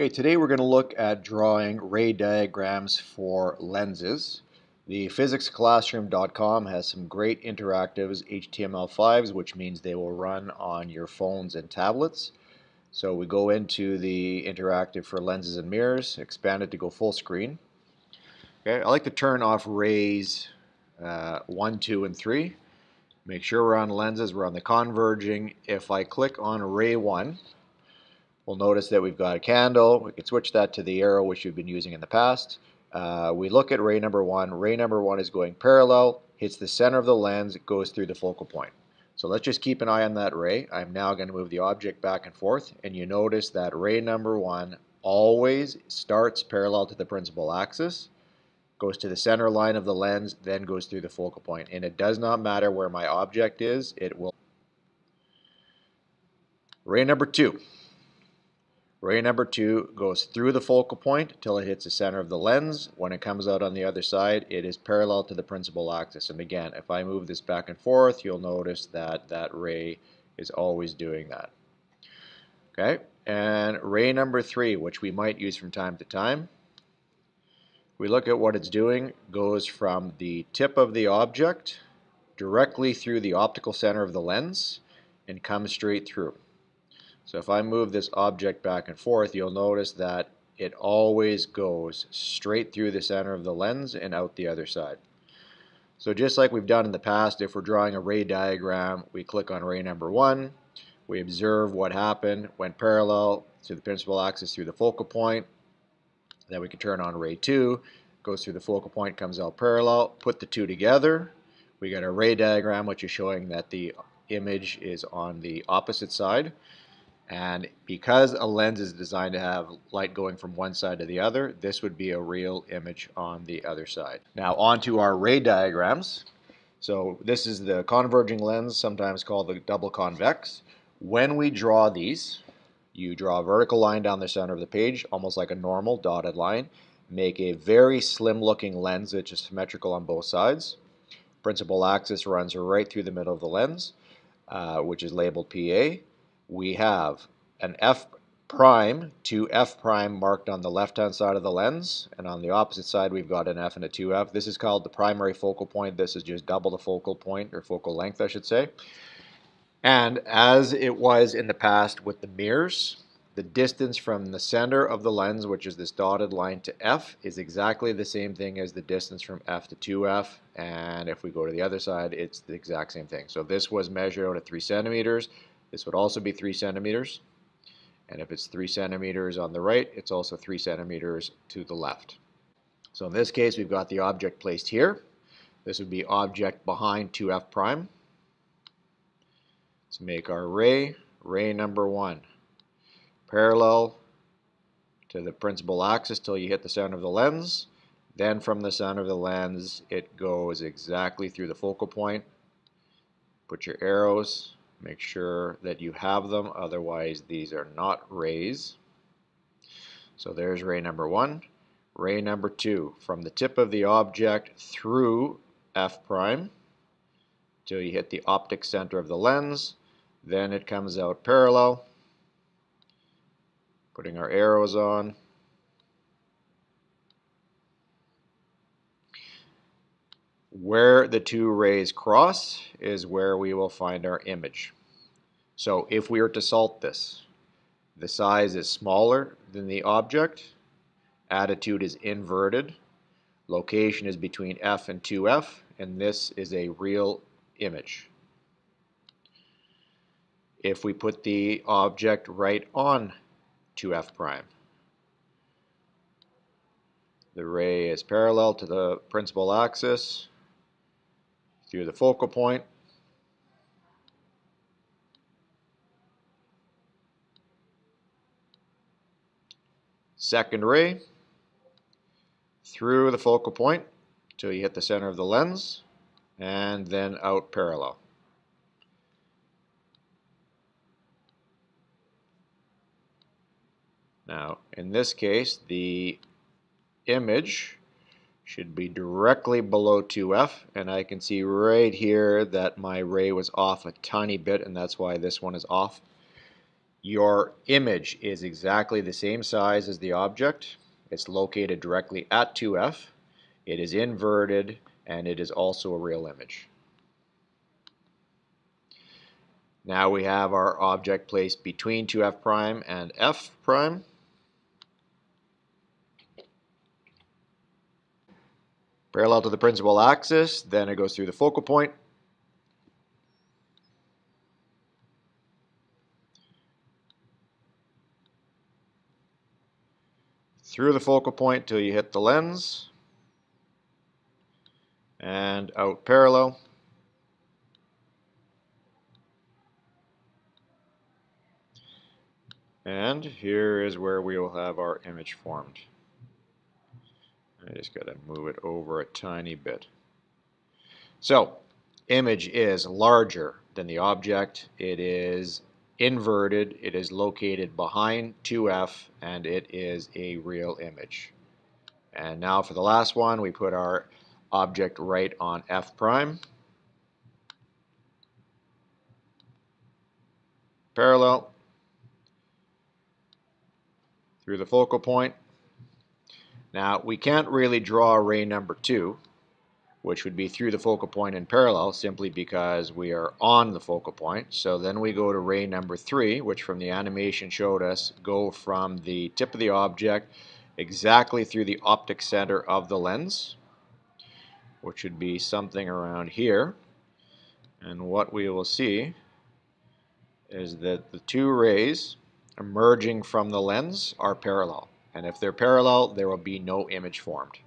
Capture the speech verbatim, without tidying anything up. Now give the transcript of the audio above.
Okay, today we're going to look at drawing ray diagrams for lenses. The physics classroom dot com has some great interactives H T M L fives, which means they will run on your phones and tablets. So we go into the interactive for lenses and mirrors, expand it to go full screen. Okay, I like to turn off rays uh, one, two, and three. Make sure we're on lenses, we're on the converging. If I click on ray one, we'll notice that we've got a candle. We can switch that to the arrow, which you've been using in the past. Uh, we look at ray number one. Ray number one is going parallel, hits the center of the lens, it goes through the focal point. So let's just keep an eye on that ray. I'm now going to move the object back and forth, and you notice that ray number one always starts parallel to the principal axis, goes to the center line of the lens, then goes through the focal point. And it does not matter where my object is, it will. Ray number two. Ray number two goes through the focal point till it hits the center of the lens. When it comes out on the other side, it is parallel to the principal axis. And again, if I move this back and forth, you'll notice that that ray is always doing that. Okay, and ray number three, which we might use from time to time, we look at what it's doing, goes from the tip of the object directly through the optical center of the lens and comes straight through. So if I move this object back and forth, you'll notice that it always goes straight through the center of the lens and out the other side. So just like we've done in the past, if we're drawing a ray diagram, we click on ray number one, we observe what happened, went parallel to the principal axis through the focal point, then we can turn on ray two, goes through the focal point, comes out parallel, put the two together, we get a ray diagram which is showing that the image is on the opposite side. And because a lens is designed to have light going from one side to the other, this would be a real image on the other side. Now onto our ray diagrams. So this is the converging lens, sometimes called the double convex. When we draw these, you draw a vertical line down the center of the page, almost like a normal dotted line. Make a very slim looking lens which is symmetrical on both sides. Principal axis runs right through the middle of the lens, uh, which is labeled P A. We have an F prime, two F prime marked on the left-hand side of the lens, and on the opposite side we've got an F and a two F. This is called the primary focal point. This is just double the focal point, or focal length I should say. And as it was in the past with the mirrors, the distance from the center of the lens, which is this dotted line, to F is exactly the same thing as the distance from F to two F, and if we go to the other side, it's the exact same thing. So this was measured out at three centimeters. This would also be three centimeters, and if it's three centimeters on the right, it's also three centimeters to the left. So in this case, we've got the object placed here. This would be object behind two F prime. Let's make our ray, ray number one, parallel to the principal axis till you hit the center of the lens. Then from the center of the lens, it goes exactly through the focal point. Put your arrows. Make sure that you have them, otherwise these are not rays. So there's ray number one. Ray number two, from the tip of the object through F prime till you hit the optic center of the lens, then it comes out parallel. Putting our arrows on. Where the two rays cross is where we will find our image. So if we were to salt this, the size is smaller than the object, attitude is inverted, location is between F and two F, and this is a real image. If we put the object right on two F prime, the ray is parallel to the principal axis, through the focal point, second ray, through the focal point till you hit the center of the lens, and then out parallel. Now, in this case, the image should be directly below two F, and I can see right here that my ray was off a tiny bit, and that's why this one is off. Your image is exactly the same size as the object. It's located directly at two F. It is inverted, and it is also a real image. Now we have our object placed between two F prime and F prime. Parallel to the principal axis, then it goes through the focal point. Through the focal point till you hit the lens. And out parallel. And here is where we will have our image formed. I just got to move it over a tiny bit. So, image is larger than the object. It is inverted. It is located behind two F, and it is a real image. And now for the last one, we put our object right on F prime. Parallel. Through the focal point. Now, we can't really draw ray number two, which would be through the focal point in parallel, simply because we are on the focal point. So then we go to ray number three, which from the animation showed us, go from the tip of the object exactly through the optic center of the lens, which would be something around here. And what we will see is that the two rays emerging from the lens are parallel. And if they're parallel, there will be no image formed.